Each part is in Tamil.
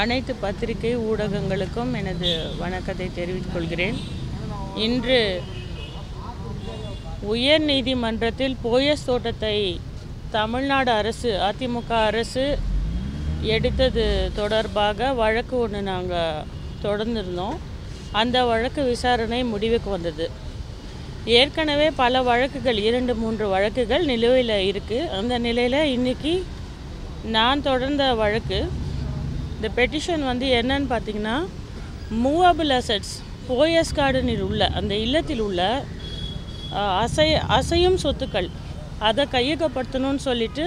அனைத்து பத்திரிகை ஊடகங்களுக்கும் எனது வணக்கத்தை தெரிவித்துக் கொள்கிறேன். இன்று உயர் நீதிமன்றத்தில் போயஸ் தோட்டத்தை தமிழ்நாடு அரசு அதிமுக அரசு எடுத்தது தொடர்பாக வழக்கு ஒன்று நாங்கள் தொடர்ந்திருந்தோம். அந்த வழக்கு விசாரணை முடிவுக்கு வந்தது. ஏற்கனவே பல வழக்குகள் 2-3 வழக்குகள் நிலுவையில் இருக்குது. அந்த நிலையில் இன்றைக்கி நான் தொடர்ந்த வழக்கு இந்த பெட்டிஷன் என்னன்னு பார்த்தீங்கன்னா, மூவபிள் அசட்ஸ் போயஸ் கார்டனில் உள்ள அந்த இல்லத்தில் உள்ள அசையும் சொத்துக்கள் அதை கையகப்படுத்தணும்னு சொல்லிட்டு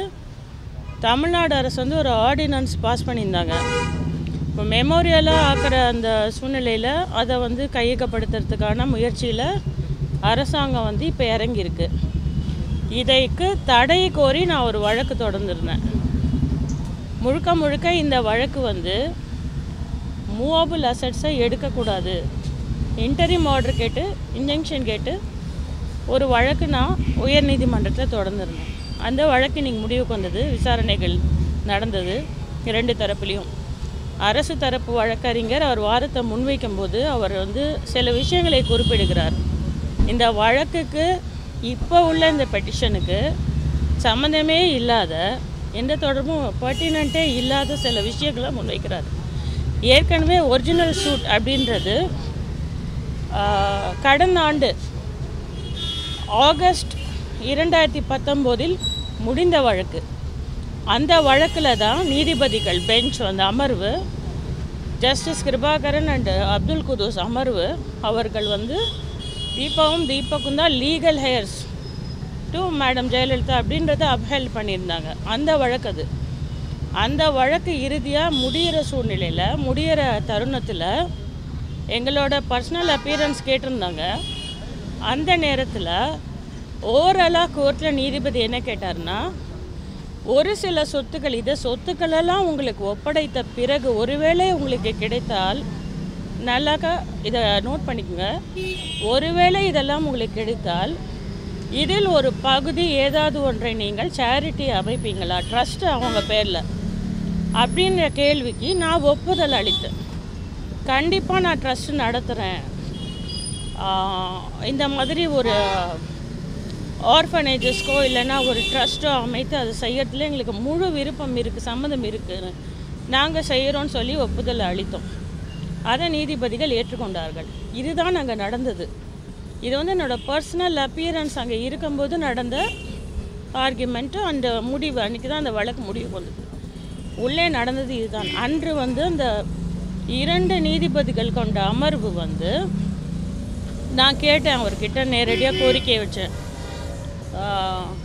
தமிழ்நாடு அரசு ஒரு ஆர்டினன்ஸ் பாஸ் பண்ணியிருந்தாங்க. இப்போ மெமோரியலாக ஆக்கிற அந்த சூழ்நிலையில் அதை கையகப்படுத்துறதுக்கான முயற்சியில் அரசாங்கம் இப்போ இறங்கியிருக்கு. இதைக்கு தடை கோரி நான் ஒரு வழக்கு தொடர்ந்துருந்தேன். முழுக்க இந்த வழக்கு மூவபிள் அசட்ஸை எடுக்கக்கூடாது, இன்டரிம் ஆர்டர் கேட்டு இன்ஜெங்ஷன் கேட்டு ஒரு வழக்கு நான் உயர் நீதிமன்றத்தில் தொடர்ந்துருந்தேன். அந்த வழக்கு இன்றைக்கி முடிவுக்கு வந்தது. விசாரணைகள் நடந்தது 2 தரப்புலேயும். அரசு தரப்பு வழக்கறிஞர் அவர் வாதத்தை முன்வைக்கும் போது அவர் சில விஷயங்களை குறிப்பிடுகிறார். இந்த வழக்குக்கு இப்போ உள்ள இந்த பெட்டிஷனுக்கு சம்மந்தமே இல்லாத, எந்த தொடர்பும் பர்டினன்ட்டே இல்லாத சில விஷயங்களை முன்வைக்கிறார். ஏற்கனவே ஒரிஜினல் ஷூட் அப்படின்றது கடந்த ஆண்டு ஆகஸ்ட் 2019 முடிந்த வழக்கு. அந்த வழக்கில் தான் நீதிபதிகள் பெஞ்ச் அமர்வு ஜஸ்டிஸ் கிருபாகரன் அண்ட் அப்துல் குதூஸ் அமர்வு அவர்கள் தீபாவும் தீபக்கும் தான் legal heirs to madam Jayalalithaa அப்படின்றத அப்ஹெல்ட் பண்ணியிருந்தாங்க. அந்த வழக்கு அந்த வழக்கு இறுதியாக முடிகிற தருணத்தில் எங்களோட பர்சனல் அப்பியரன்ஸ் கேட்டிருந்தாங்க. அந்த நேரத்தில் ஓவராலாக கோர்ட்டில் நீதிபதி என்ன கேட்டார்னா, ஒரு சில சொத்துக்கள் சொத்துக்களெல்லாம் உங்களுக்கு ஒப்படைத்த பிறகு ஒருவேளை உங்களுக்கு கிடைத்தால் நல்லாக்கா இதை நோட் பண்ணிக்கோங்க, ஒருவேளை இதெல்லாம் உங்களுக்கு கிடைத்தால் இதில் ஒரு பகுதி ஏதாவது ஒன்றை நீங்கள் சேரிட்டி அமைப்பீங்களா, ட்ரஸ்ட்டு அவங்க பேரில் அப்படின்ற கேள்விக்கு நான் ஒப்புதல் அளித்தேன். கண்டிப்பாக நான் ட்ரஸ்ட்டு நடத்துகிறேன், இந்த மாதிரி ஒரு ஆர்ஃபனேஜஸ்க்கோ இல்லைன்னா ஒரு ட்ரஸ்ட்டோ அமைத்து அதை செய்யறதுல எங்களுக்கு முழு விருப்பம் இருக்குது, சம்மதம் இருக்குது, நாங்கள் செய்கிறோன்னு சொல்லி ஒப்புதல் அளித்தோம். அதை நீதிபதிகள் ஏற்றுக்கொண்டார்கள். இதுதான் அங்கே நடந்தது. இது என்னோடய பர்சனல் அப்பியரன்ஸ் அங்கே இருக்கும்போது நடந்த ஆர்கியூமெண்ட்டு அந்த முடிவு அன்றைக்கி தான் அந்த வழக்கு முடிவுக்கு வந்தது. உள்ளே நடந்தது இதுதான். அன்று அந்த 2 நீதிபதிகள் கொண்ட அமர்வு நான் கேட்டேன், அவர்கிட்ட நேரடியாக கோரிக்கை வச்சேன்.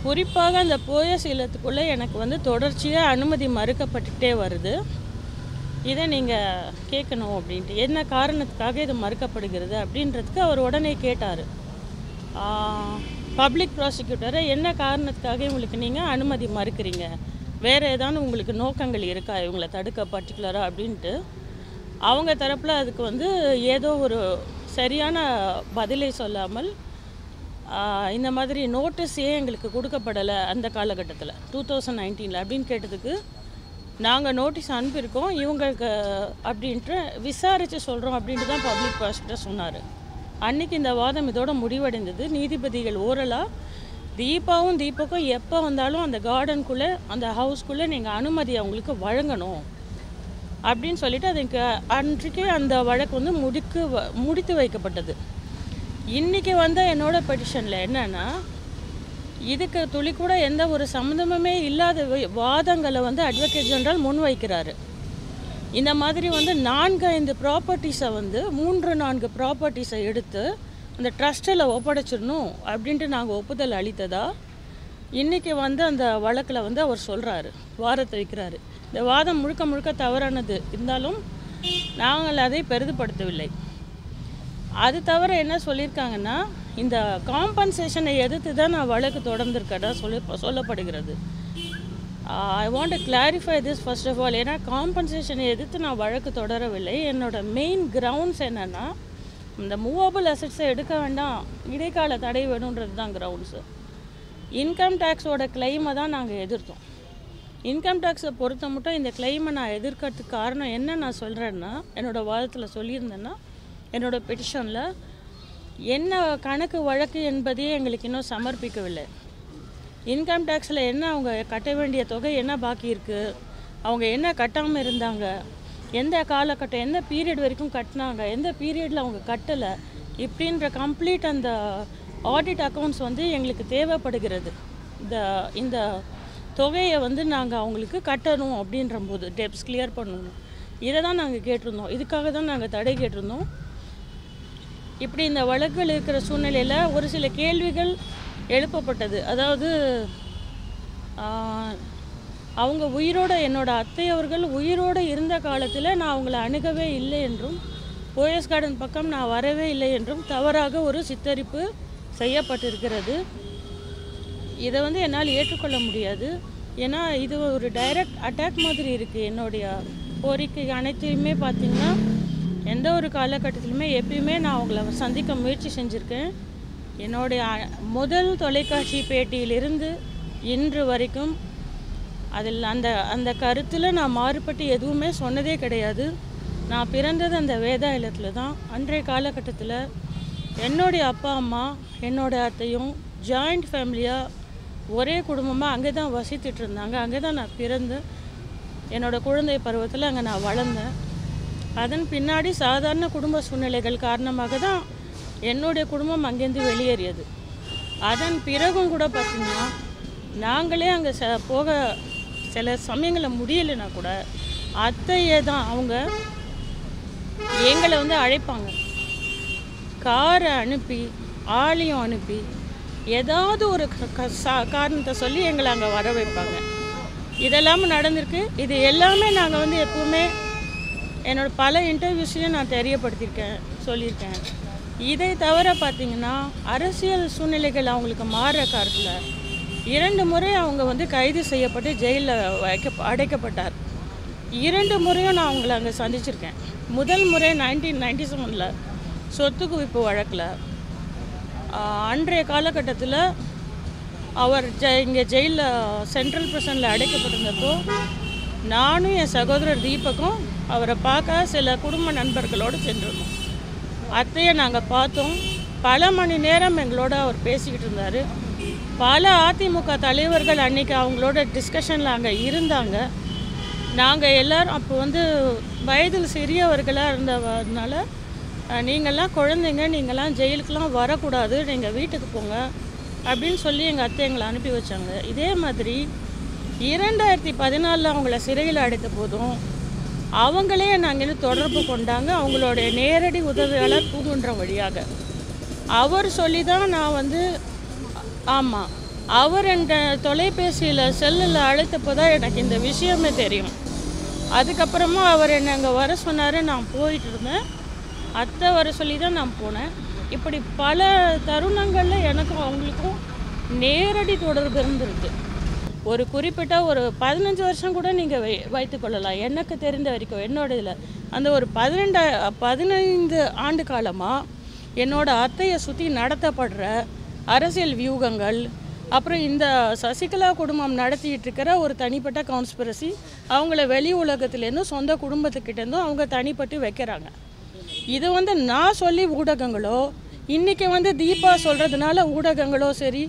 குறிப்பாக அந்த போயஸ் இல்லத்துக்குள்ளே எனக்கு தொடர்ச்சியாக அனுமதி மறுக்கப்பட்டுகிட்டே வருது, இதை நீங்கள் கேட்கணும் அப்படின்ட்டு, என்ன காரணத்துக்காக இது மறுக்கப்படுகிறது அப்படின்றதுக்கு அவர் உடனே கேட்டார். பப்ளிக் ப்ராசிக்யூட்டரை என்ன காரணத்துக்காக இவங்களுக்கு நீங்கள் அனுமதி மறுக்கிறீங்க, வேறு ஏதாவது உங்களுக்கு நோக்கங்கள் இருக்கா இவங்களை தடுக்க பர்டிகுலராக அப்படின்ட்டு. அவங்க தரப்பில் அதுக்கு ஏதோ ஒரு சரியான பதிலை சொல்லாமல் இந்த மாதிரி நோட்டீஸ் ஏன் எங்களுக்கு கொடுக்கப்படலை அந்த காலகட்டத்தில் 2019 அப்படின்னு கேட்டதுக்கு, நாங்கள் நோட்டீஸ் அனுப்பியிருக்கோம் இவங்களுக்கு அப்படின்ட்டு விசாரித்து சொல்கிறோம் அப்படின்ட்டு தான் பப்ளிக் ப்ராசிக்யூட்டர் சொன்னார். அன்றைக்கி இந்த வாதம் இதோட முடிவடைந்தது. நீதிபதிகள் ஓரலாக தீபாவும் தீபக்கும் எப்போ வந்தாலும் அந்த கார்டனுக்குள்ளே அந்த ஹவுஸ்க்குள்ளே நீங்கள் அனுமதி அவங்களுக்கு வழங்கணும் அப்படின்னு சொல்லிட்டு அதுக்கு அன்றைக்கே அந்த வழக்கு முடித்து வைக்கப்பட்டது. இன்றைக்கி என்னோடய பெட்டிஷனில் என்னென்னா, இதுக்கு துளி கூட எந்த ஒரு சம்மந்தமுமே இல்லாத வாதங்களை அட்வொகேட் ஜெனரல் முன்வைக்கிறாரு. இந்த மாதிரி 4-5 ப்ராப்பர்ட்டிஸை 3-4 ப்ராப்பர்ட்டிஸை எடுத்து அந்த ட்ரஸ்ட்டில் ஒப்படைச்சிடணும் அப்படின்ட்டு நாங்கள் ஒப்புதல் அளித்ததா இன்றைக்கி அந்த வழக்கில் அவர் சொல்கிறாரு, வாதத்தை வைக்கிறாரு. இந்த வாதம் முழுக்க தவறானது. இருந்தாலும் நாங்கள் அதை பெரிதுபடுத்தவில்லை. அது தவிர என்ன சொல்லியிருக்காங்கன்னா, இந்த காம்பன்சேஷனை எதிர்த்து தான் நான் வழக்கு தொடர்ந்துருக்கதா சொல்லப்படுகிறது. I want to clarify this first of all. ஏன்னா காம்பன்சேஷனை எதிர்த்து நான் வழக்கு தொடரவில்லை. என்னோடய மெயின் கிரவுண்ட்ஸ் என்னென்னா, இந்த மூவபிள் அசட்ஸை எடுக்க வேண்டாம், இடைக்கால தடை வேணுன்றது தான் கிரவுண்ட்ஸு. இன்கம் டேக்ஸோட கிளைமை தான் நாங்கள் எதிர்த்தோம். इनकम टैक्स பொறுத்தமட்ட இந்த claim நான் எதிர்க்கிறதுக்கு காரணம் என்ன நான் சொல்றேன்னா என்னோட வாதத்துல சொல்லியிருந்தேன்னா என்னோட பெட்டிஷன்ல என்ன கணக்கு வழக்கு என்பதை எங்களுக்கு இன்னும் சமர்ப்பிக்கவில்லை இன்கம் டாக்ஸ்ல என்ன அவங்க கட்ட வேண்டிய தொகை என்ன பாக்கி இருக்கு அவங்க என்ன கட்டாம இருந்தாங்க எந்த காலகட்டம் என்ன பீரியட் வரைக்கும் கட்டனாங்க எந்த பீரியட்ல அவங்க கட்டல இப்படின்ற கம்ப்ளீட் அந்த ஆடிட் அக்கவுண்ட்ஸ் வந்து எங்களுக்கு தேவைப்படுகிறது இந்த தொகையை வந்து நாங்க அவங்களுக்கு கட்டணும் அப்படின்றம்போது டெப்ஸ் கிளியர் பண்ணணும் இத தான் நாங்க கேட்றோம் இதுக்காக தான் நாங்க தடை கேட்றோம் இப்படி இந்த வழக்குகள் இருக்கிற சூழ்நிலையில ஒரு சில கேள்விகள் எழுப்பப்பட்டது அதாவது அவங்க உயிரோட என்னோட அத்தையவர்கள் உயிரோட இருந்த காலத்துல நான் அவங்களை அணுகவே இல்லை என்றும் போயஸ் கார்டன் பக்கம் நான் வரவே இல்லை என்றும் தவறாக ஒரு சித்தரிப்பு செய்யப்பட்டிருக்கிறது இத வந்து என்னால் ஏற்றுக்கொள்ள முடியாது ஏனா இது ஒரு டைரக்ட் அட்டாக் மாதிரி இருக்கு என்னோட கோரிக்கை அனைத்தையுமே பாத்தீங்கன்னா எந்த ஒரு காலகட்டத்திலுமே எப்பயுமே நான் அவங்களை சந்திக்க முயற்சி செஞ்சிருக்கேன் என்னோட முதல் தொலைக்காட்சி பேட்டியிலிருந்து இன்று வரைக்கும் அதில் அந்த கருத்துல நான் மாறுபட்டு எதுவுமே சொன்னதே கிடையாது நான் பிறந்தது அந்த வேதா இல்லத்துல தான் அன்றைய காலகட்டத்துல என்னோட அப்பா அம்மா என்னோட அத்தையும் ஜாயிண்ட் ஃபேமிலியா ஒரே குடும்பமா அங்க தான் வசிச்சிட்டு இருந்தாங்க அங்க தான் நான் பிறந்து என்னோட குழந்தை பருவத்துல அங்க நான் வளர்ந்தேன் அதன் பின்னாடி சாதாரண குடும்ப சூழ்நிலைகள் காரணமாக தான் என்னோட குடும்பம் அங்க இருந்து வெளியேறியது அதன் பிறகும் கூட பாத்தீங்கன்னா நாங்களே அங்க போக சில சமயங்கள முடியலனா கூட அத்தையே தான் அவங்க எங்களை வந்து அழைப்பாங்க காரை அனுப்பி ஆளியும் அனுப்பி ஏதாவது ஒரு காரணத்தை சொல்லி எங்களை அங்க வர வைப்பாங்க இதெல்லாம் நடந்துருக்கு இது எல்லாமே நாங்க வந்து எப்பவுமே என்னோட பல இன்டர்வியூஸ்லயே நான் தெரியப்படுத்திருக்கேன் சொல்லிருக்கேன் இதை தவிர பாத்தீங்கன்னா அரசியல் சூழ்நிலைகள் அவங்களுக்கு மாற காரணத்துல இரண்டு முறை அவங்க வந்து கைது செய்யப்பட்டு ஜெயில அடைக்கப்பட்டார் இரண்டு முறையும் நான் அவங்களை அங்க சந்திச்சிருக்கேன் முதல் முறை 1997ல சொத்து குவிப்பு வழக்குல அன்றைய காலகட்டத்துல அவர் இங்க ஜெயில சென்ட்ரல் பிரசன்ல அடைக்கப்பட்டிருந்தப்போ நானும் என் சகோதரர் தீபக்கும் அவரை பார்க்க சில குடும்ப நண்பர்களோடு சென்றிருந்தோம் அத்தையை நாங்க பார்த்தோம் பல மணி நேரம் எங்களோட அவர் பேசிக்கிட்டு இருந்தாரு பல அதிமுக தலைவர்கள் அன்னைக்கு அவங்களோட டிஸ்கஷன்ல அங்க இருந்தாங்க நாங்க எல்லாரும் அப்ப வந்து வயதில் சிறியவர்களா இருந்ததனால நீங்கலாம் குழந்தைங்க நீங்கலாம் ஜெயிலுக்குலாம் வர கூடாது நீங்க வீட்டுக்கு போங்க அப்படினு சொல்லி எங்க அத்தைங்களை அனுப்பி வச்சாங்க இதே மாதிரி 2014ல அவங்கள சிறையில அடைத்த போதும் அவங்களே நாங்க என்ன தொடர்பு கொண்டாங்க அவங்களோட நேரடி உதவியாளர் பூங்குன்ற வழியாக அவர் சொல்லி தான் நான் வந்து ஆமா அவர் என்ற தொலைபேசியில செல்லுல அழைத்தப்பதா எனக்கு இந்த விஷயமே தெரியும் அதுக்கு அப்புறமா அவர் என்ன அங்க வர சொன்னாரு நான் போயிட்டு இருந்தேன் அத்தை வர சொல்லி தான் நான் போனேன் இப்படி பல தருணங்கள்ல எனக்கும் அவங்களுக்கும் நேரடி தொடர்பு இருந்திருக்கு ஒரு குறிப்பிட்ட ஒரு 15 வருஷம் கூட நீங்க வைத்துக் கொள்ளலாம் எனக்கு தெரிந்த வரைக்கும் என்னோட இல்ல அந்த ஒரு 15 ஆண்டு காலமா என்னோட அத்தையை சுத்தி நடத்தப்படுற அரசியல் வியூகங்கள் அப்புறம் இந்த சசிகலா குடும்பம் நடத்திட்டு இருக்கிற ஒரு தனிப்பட்ட கான்ஸ்பிரசி அவங்கள வெளி உலகத்துல இருந்து சொந்த குடும்பத்துக்கிட்ட இருந்து அவங்க தனிப்பட்டு வைக்கறாங்க இது வந்து நான் சொல்லி ஊடகங்களோ இன்னைக்கு வந்து தீபா சொல்றதுனால ஊடகங்களோ சரி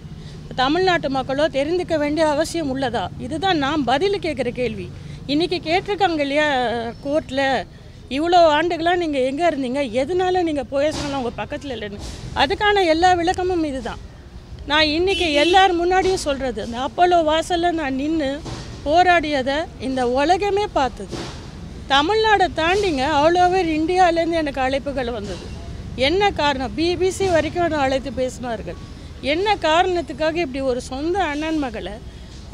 தமிழ்நாட்டு மக்களோ தெரிந்துக்க வேண்டிய அவசியம் உள்ளதா இதுதான் நான் பதில் கேட்கிற கேள்வி இன்னைக்கு கேட்டிருக்காங்க இல்லையா கோர்ட்ல இவ்வளோ ஆண்டுகளா நீங்க எங்க இருந்தீங்க எதனால நீங்க போயஸ்காரன் உங்க பக்கத்துல இல்லைன்னு அதுக்கான எல்லா விளக்கமும் இதுதான் நான் இன்னைக்கு எல்லார் முன்னாடியும் சொல்றது அந்த அப்போலோ வாசல்ல நான் நின்று போராடியதை இந்த உலகமே பார்த்தது தமிழ்நாடு தாண்டிங்க ஆல் ஓவர் இந்தியாவிலேருந்து எனக்கு அழைப்புகள் வந்தது என்ன காரணம் பிபிசி வரைக்கும் நான் அழைத்து பேசினார்கள் என்ன காரணத்துக்காக இப்படி ஒரு சொந்த அண்ணன் மகளை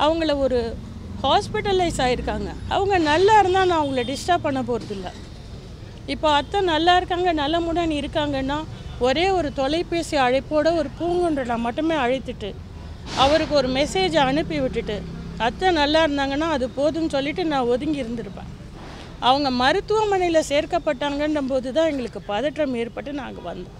அவங்கள ஒரு ஹாஸ்பிட்டலைஸ் ஆயிருக்காங்க அவங்க நல்லா இருந்தா நான் அவங்கள டிஸ்டர்ப் பண்ண போறது இல்லை இப்போ அத்தை நல்லா இருக்காங்க நல்ல முடன் இருக்காங்கன்னா ஒரே ஒரு தொலைபேசி அழைப்போட ஒரு பூங்குன்றல மட்டுமே அழைத்துட்டு அவருக்கு ஒரு மெசேஜ் அனுப்பி விட்டுட்டு அத்தை நல்லா இருந்தாங்கன்னா அது போதும்னு சொல்லிட்டு நான் ஒதுங்கி இருந்திருப்பேன் அவங்க மருத்துவமனையில் சேர்க்கப்பட்டாங்கன்ற போது தான் எங்களுக்கு பதற்றம் ஏற்பட்டு நாங்கள் வந்தோம்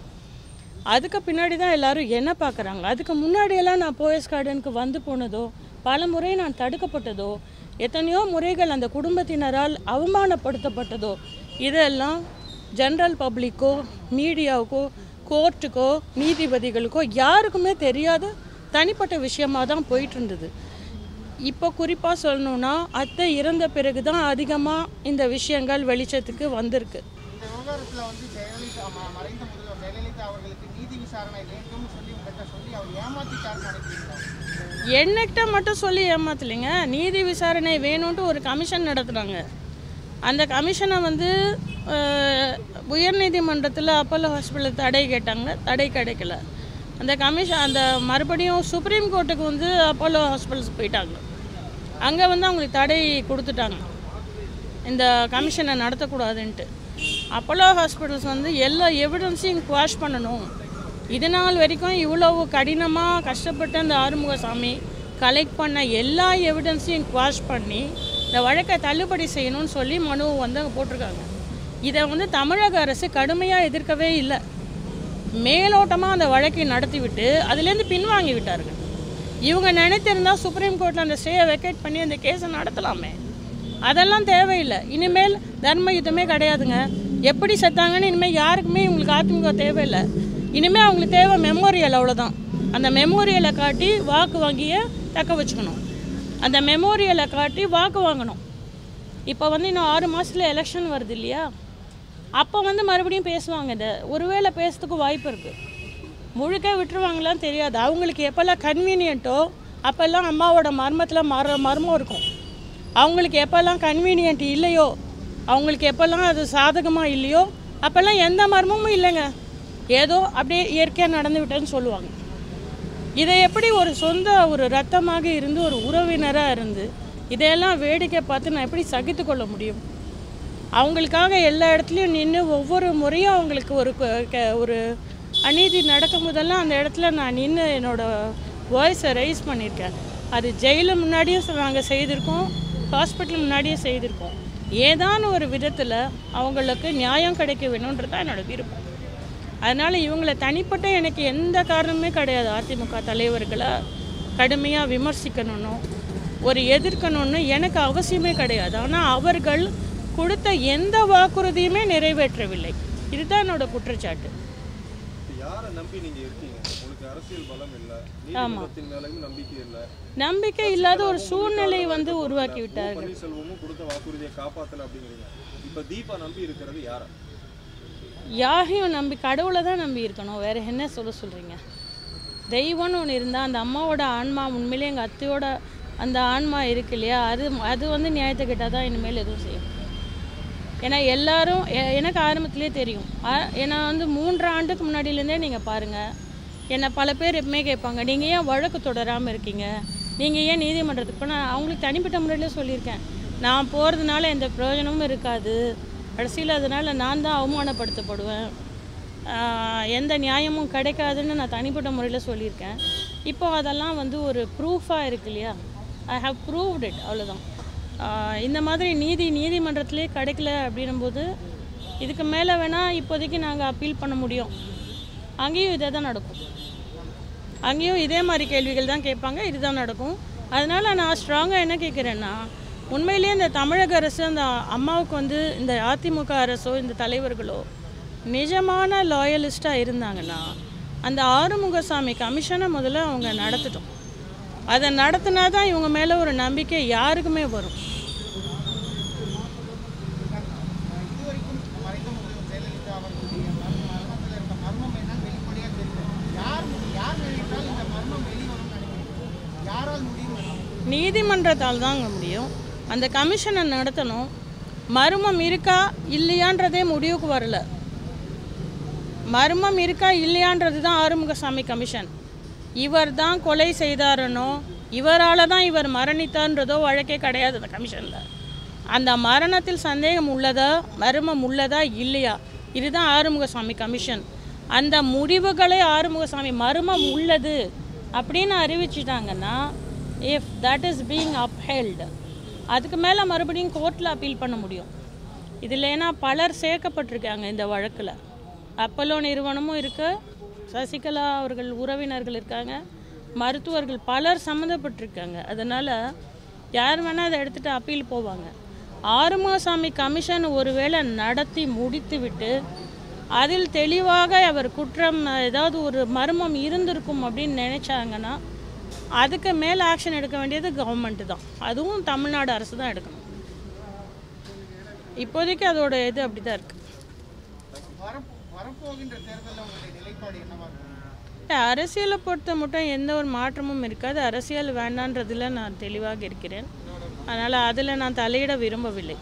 அதுக்கு பின்னாடி தான் எல்லாரும் என்ன பார்க்குறாங்க அதுக்கு முன்னாடியெல்லாம் நான் போயஸ் கார்டனுக்கு வந்து போனதோ பல முறை நான் தடுக்கப்பட்டதோ எத்தனையோ முறைகள் அந்த குடும்பத்தினரால் அவமானப்படுத்தப்பட்டதோ இதெல்லாம் ஜெனரல் பப்ளிக்கோ மீடியாவுக்கோ கோர்ட்டுக்கோ நீதிபதிகளுக்கோ யாருக்குமே தெரியாத தனிப்பட்ட விஷயமாக தான் போயிட்டு இருந்தது. இப்போ குறிப்பாக சொல்லணும்னா அத்தை இறந்த பிறகு தான் அதிகமாக இந்த விஷயங்கள் வெளிச்சத்துக்கு வந்திருக்கு. என்னக்கிட்ட மட்டும் சொல்லி ஏமாத்தலைங்க, நீதி விசாரணை வேணும்ட்டு ஒரு கமிஷன் நடத்துகிறாங்க. அந்த கமிஷனை உயர்நீதிமன்றத்தில் அப்பல்லோ ஹாஸ்பிட்டலில் தடை கேட்டாங்க, தடை கிடைக்கல. அந்த கமிஷன் அந்த மறுபடியும் சுப்ரீம் கோர்ட்டுக்கு அப்பல்லோ ஹாஸ்பிட்டல்ஸ் போயிட்டாங்க. அங்கே அவங்களுக்கு தடை கொடுத்துட்டாங்க, இந்த கமிஷனை நடத்தக்கூடாதுன்ட்டு. அப்பல்லோ ஹாஸ்பிட்டல்ஸ் எல்லா எவிடன்ஸையும் குவாஷ் பண்ணணும். இது நாள் வரைக்கும் இவ்வளவு கடினமாக கஷ்டப்பட்ட அந்த ஆறுமுகசாமி கலெக்ட் பண்ண எல்லா எவிடன்ஸையும் குவாஷ் பண்ணி இந்த வழக்கை தள்ளுபடி செய்யணும்னு சொல்லி மனு அங்கே போட்டிருக்காங்க. இதை தமிழக அரசு கடுமையாக எதிர்க்கவே இல்லை, மேலோட்டமாக அந்த வழக்கை நடத்திவிட்டு அதுலேருந்து பின்வாங்கி விட்டார்கள். இவங்க நினைத்திருந்தால் சுப்ரீம் கோர்ட்டில் அந்த ஸ்டேயை வெக்கேட் பண்ணி அந்த கேஸை நடத்தலாமே, அதெல்லாம் தேவையில்லை. இனிமேல் தர்ம யுத்தமே கிடையாதுங்க. எப்படி செத்தாங்கன்னு இனிமேல் யாருக்குமே இவங்களுக்கு அதிமுக தேவையில்லை. இனிமேல் அவங்களுக்கு தேவை மெமோரியல், அவ்வளோதான். அந்த மெமோரியலை காட்டி வாக்கு வாங்கியே தக்க வச்சுக்கணும், அந்த மெமோரியலை காட்டி வாக்கு வாங்கணும். இப்போ இன்னும் 6 மாதத்தில் எலெக்ஷன் வருது இல்லையா, அப்போ மறுபடியும் பேசுவாங்க. இதை ஒருவேளை பேசுறதுக்கு வாய்ப்பு இருக்குது, முழுக்க விட்டுருவாங்களான்னு தெரியாது. அவங்களுக்கு எப்போல்லாம் கன்வீனியன்ட்டோ அப்போல்லாம் அம்மாவோட மர்மத்தில் மர்மம் இருக்கும். அவங்களுக்கு எப்போல்லாம் கன்வீனியன்ட் இல்லையோ, அவங்களுக்கு எப்போல்லாம் அது சாதகமாக இல்லையோ, அப்போல்லாம் எந்த மர்மமும் இல்லைங்க, ஏதோ அப்படியே இயற்கையாக நடந்து விட்டேன்னு சொல்லுவாங்க. இதை எப்படி ஒரு சொந்த ஒரு ரத்தமாக இருந்து ஒரு உறவினராக இருந்து இதையெல்லாம் வேடிக்கை பார்த்து நான் எப்படி சகித்து கொள்ள முடியும்? அவங்களுக்காக எல்லா இடத்துலையும் நின்று ஒவ்வொரு முறையும் அவங்களுக்கு ஒரு அநீதி நடக்கும் போதெல்லாம் அந்த இடத்துல நான் நின்று என்னோடய வாய்ஸை ரைஸ் பண்ணியிருக்கேன். அது ஜெயிலு முன்னாடியும் நாங்கள் செய்திருக்கோம், ஹாஸ்பிட்டல் முன்னாடியும் செய்திருக்கோம். ஏதான ஒரு விதத்தில் அவங்களுக்கு நியாயம் கிடைக்க வேணுன்றது தான் என்னோடய விருப்பம். அதனால் இவங்களை தனிப்பட்ட எனக்கு எந்த காரணமே கிடையாது. அதிமுக தலைவர்களை கடுமையாக விமர்சிக்கணும்னு ஒரு எதிர்க்கணும்னு எனக்கு அவசியமே கிடையாது. ஆனால் அவர்கள் கொடுத்த எந்த வாக்குறுதியுமே நிறைவேற்றவில்லை, இதுதான் என்னோட குற்றச்சாட்டு. நம்பிக்கை இல்லாத ஒரு சூழ்நிலை உருவாக்கி விட்டார்கள். யாரையும் நம்பி கடவுளை தான் நம்பி இருக்கணும், வேற என்ன சொல்ல சொல்கிறீங்க? தெய்வம்னு ஒன்று இருந்தால் அந்த அம்மாவோட ஆன்மா உண்மையிலே எங்கள் அத்தையோட அந்த ஆன்மா இருக்கு இல்லையா, அது நியாயத்தை கேட்டால் தான் இனிமேல் எதுவும் செய்யும். ஏன்னா எல்லாரும் எனக்கு ஆரம்பத்துலேயே தெரியும். ஏன்னா 3 ஆண்டுக்கு முன்னாடியிலேருந்தே நீங்கள் பாருங்கள், என்னை பல பேர் எப்பவுமே கேட்பாங்க, நீங்கள் ஏன் வழக்கு தொடராமல் இருக்கீங்க, நீங்கள் ஏன் நீதிமன்றத்துக்கு போனால்? அவங்களுக்கு தனிப்பட்ட முறையிலே சொல்லியிருக்கேன், நான் போகிறதுனால எந்த பிரயோஜனமும் இருக்காது, கடைசியில் அதனால் நான் தான் அவமானப்படுத்தப்படுவேன், எந்த நியாயமும் கிடைக்காதுன்னு நான் தனிப்பட்ட முறையில் சொல்லியிருக்கேன். இப்போ அதெல்லாம் ஒரு ப்ரூஃபாக இருக்கு இல்லையா, ஐ ஹவ் ப்ரூவ்ட் இட், அவ்வளோதான். இந்த மாதிரி நீதிமன்றத்திலே கிடைக்கல அப்படின்னும்போது இதுக்கு மேலே வேணால் இப்போதைக்கு நாங்கள் அப்பீல் பண்ண முடியும். அங்கேயும் இதே தான் நடக்கும், அங்கேயும் இதே மாதிரி கேள்விகள் தான் கேட்பாங்க, இதுதான் நடக்கும். அதனால் நான் ஸ்ட்ராங்காக என்ன கேட்குறேன்னா, உண்மையிலேயே இந்த தமிழக அரசு அந்த அம்மாவுக்கு இந்த அதிமுக அரசோ இந்த தலைவர்களோ நிஜமான லாயலிஸ்டாக இருந்தாங்கன்னா அந்த ஆறுமுகசாமி கமிஷனை முதல்ல அவங்க நடத்திட்டோம். அதை நடத்தினா தான் இவங்க மேலே ஒரு நம்பிக்கை யாருக்குமே வரும். நீதிமன்றத்தால் தாங்க முடியும். அந்த கமிஷனை நடத்தணும். மர்மம் இருக்கா இல்லையான்றதே முடிவுக்கு வரல, மர்மம் இருக்கா இல்லையான்றது தான் ஆறுமுகசாமி கமிஷன். இவர் தான் கொலை செய்தாரனோ இவரால் தான் இவர் மரணித்தான்றதோ வழக்கே கிடையாது அந்த கமிஷனில். அந்த மரணத்தில் சந்தேகம் உள்ளதா மர்மம் உள்ளதா இல்லையா, இதுதான் ஆறுமுகசாமி கமிஷன். அந்த முடிவுகளை ஆறுமுகசாமி மர்மம் உள்ளது அப்படின்னு அறிவிச்சிட்டாங்கன்னா if that is being upheld, அதுக்கு மேலே மறுபடியும் கோர்ட்டில் அப்பீல் பண்ண முடியும். இதில் ஏன்னா பலர் சேர்க்கப்பட்டிருக்காங்க இந்த வழக்கில், அப்பல்லோ நிறுவனமும் இருக்குது, சசிகலா அவர்கள் உறவினர்கள் இருக்காங்க, மருத்துவர்கள் பலர் சம்மந்தப்பட்டிருக்காங்க. அதனால் யார் வேணா அதை எடுத்துட்டு அப்பீல் போவாங்க. ஆறுமாசாமி கமிஷன் ஒருவேளை நடத்தி முடித்துவிட்டு அதில் தெளிவாக அவர் குற்றம் ஏதாவது ஒரு மர்மம் இருந்திருக்கும் அப்படின்னு நினைச்சாங்கன்னா அதுக்கு மேல் ஆக்ஷன் எடுக்க வேண்டியது கவர்மெண்ட் தான், அதுவும் தமிழ்நாடு அரசு தான் எடுக்கணும். இப்போதைக்கு அதோட இது அப்படிதான் இருக்கு. அரசியலை பொறுத்த மட்டும் எந்த ஒரு மாற்றமும் இருக்காது. அரசியல் வேண்டான்றதுல நான் தெளிவாக இருக்கிறேன். அதனால் அதில் நான் தலையிட விரும்பவில்லை.